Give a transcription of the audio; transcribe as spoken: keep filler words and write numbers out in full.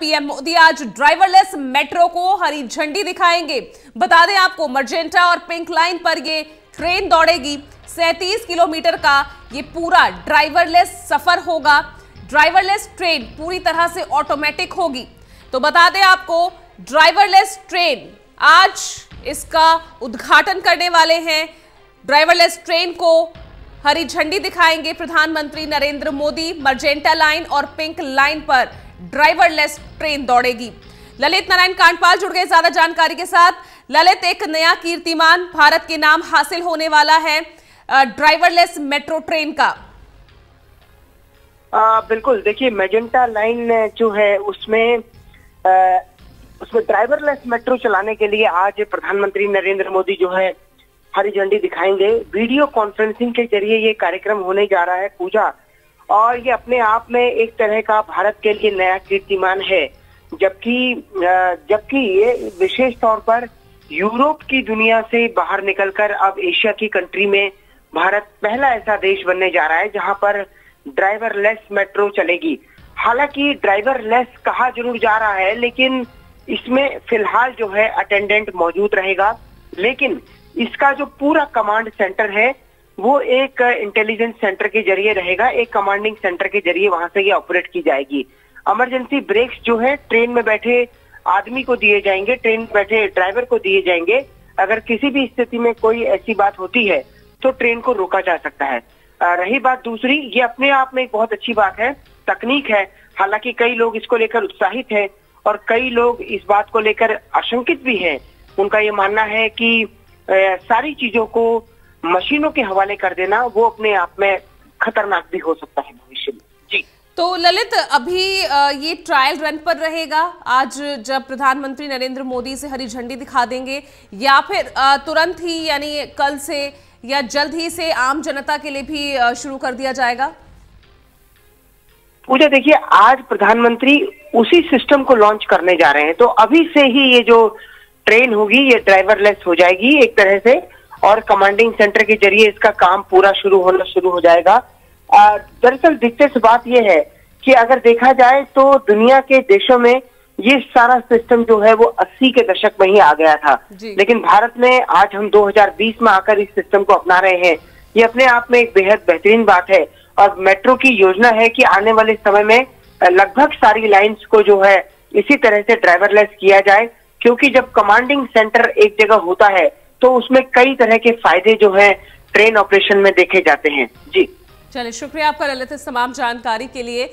PM Modi आज driverless metro को हरी झंडी दिखाएंगे। बता दें आपको मर्जेंटा और पिंक लाइन पर ये ट्रेन दौड़ेगी। सैंतीस किलोमीटर का ये पूरा ड्राइवरलेस सफर होगा। ड्राइवरलेस ट्रेन पूरी तरह से ऑटोमेटिक होगी। तो बता दें आपको ड्राइवरलेस ट्रेन आज इसका उद्घाटन करने वाले हैं। ड्राइवरलेस ट्रेन को हरी झंडी दिखाएंगे प्रधानमंत्री नरेंद्र मोदी। मर्जेंटा लाइन और पिंक लाइन पर ड्राइवरलेस ट्रेन दौड़ेगी। ललित नारायण कांडपाल जुड़ गए ज्यादा जानकारी के साथ। ललित, एक नया कीर्तिमान भारत के नाम हासिल होने वाला है ड्राइवरलेस मेट्रो ट्रेन का। आ, बिल्कुल, देखिए मैजेंटा लाइन जो है उसमें आ, उसमें ड्राइवरलेस मेट्रो चलाने के लिए आज प्रधानमंत्री नरेंद्र मोदी जो है हरी झंडी दिखाएंगे। वीडियो कॉन्फ्रेंसिंग के जरिए ये कार्यक्रम होने जा रहा है, पूजा, और ये अपने आप में एक तरह का भारत के लिए नया कीर्तिमान है। जबकि जबकि ये विशेष तौर पर यूरोप की दुनिया से बाहर निकलकर अब एशिया की कंट्री में भारत पहला ऐसा देश बनने जा रहा है जहां पर ड्राइवरलेस मेट्रो चलेगी। हालांकि ड्राइवरलेस कहा जरूर जा रहा है, लेकिन इसमें फिलहाल जो है अटेंडेंट मौजूद रहेगा, लेकिन इसका जो पूरा कमांड सेंटर है वो एक इंटेलिजेंस सेंटर के जरिए रहेगा, एक कमांडिंग सेंटर के जरिए वहां से ये ऑपरेट की जाएगी। इमरजेंसी ब्रेक्स जो है ट्रेन में बैठे आदमी को दिए जाएंगे, ट्रेन में बैठे ड्राइवर को दिए जाएंगे। अगर किसी भी स्थिति में कोई ऐसी बात होती है तो ट्रेन को रोका जा सकता है। रही बात दूसरी, ये अपने आप में एक बहुत अच्छी बात है, तकनीक है। हालांकि कई लोग इसको लेकर उत्साहित हैं और कई लोग इस बात को लेकर आशंकित भी हैं। उनका ये मानना है कि सारी चीजों को मशीनों के हवाले कर देना वो अपने आप में खतरनाक भी हो सकता है भविष्य में। जी, तो ललित, अभी ये ट्रायल रन पर रहेगा। आज जब प्रधानमंत्री नरेंद्र मोदी से हरी झंडी दिखा देंगे या फिर तुरंत ही, यानी कल से या जल्द ही से आम जनता के लिए भी शुरू कर दिया जाएगा? पूजा, देखिए आज प्रधानमंत्री उसी सिस्टम को लॉन्च करने जा रहे हैं, तो अभी से ही ये जो ट्रेन होगी ये ड्राइवरलेस हो जाएगी एक तरह से, और कमांडिंग सेंटर के जरिए इसका काम पूरा शुरू होना शुरू हो जाएगा। दरअसल दिलचस्प बात यह है कि अगर देखा जाए तो दुनिया के देशों में ये सारा सिस्टम जो है वो अस्सी के दशक में ही आ गया था, लेकिन भारत में आज हम दो हज़ार बीस में आकर इस सिस्टम को अपना रहे हैं। ये अपने आप में एक बेहद बेहतरीन बात है। और मेट्रो की योजना है कि आने वाले समय में लगभग सारी लाइन्स को जो है इसी तरह से ड्राइवरलेस किया जाए, क्योंकि जब कमांडिंग सेंटर एक जगह होता है तो उसमें कई तरह के फायदे जो है ट्रेन ऑपरेशन में देखे जाते हैं। जी, चलिए, शुक्रिया आपका ललित इस तमाम जानकारी के लिए।